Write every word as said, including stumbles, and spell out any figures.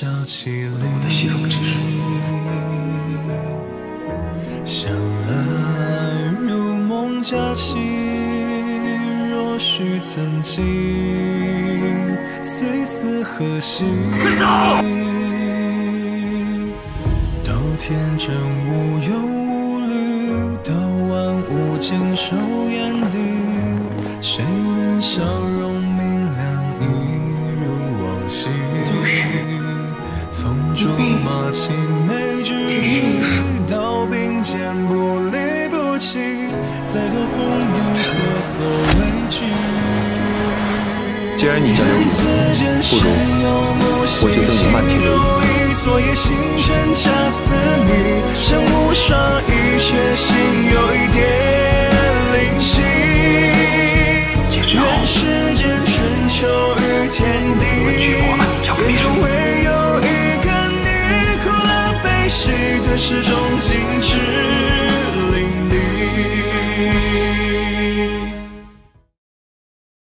我的西风之水。相爱如梦，佳期若许曾经，随思何夕？别走！到天真无忧无虑，到万物尽收眼底，谁能笑容明亮一如往昔？不是。 从竹马青梅之谊到并肩不离不弃，再多风雨何所畏惧？既然你想留我，不如我就赠你漫天流萤。昨夜星辰恰似你，身无双翼，却心有一点灵犀。解之后，人世间春秋与天地，无论举国安，交给别人。 对始终。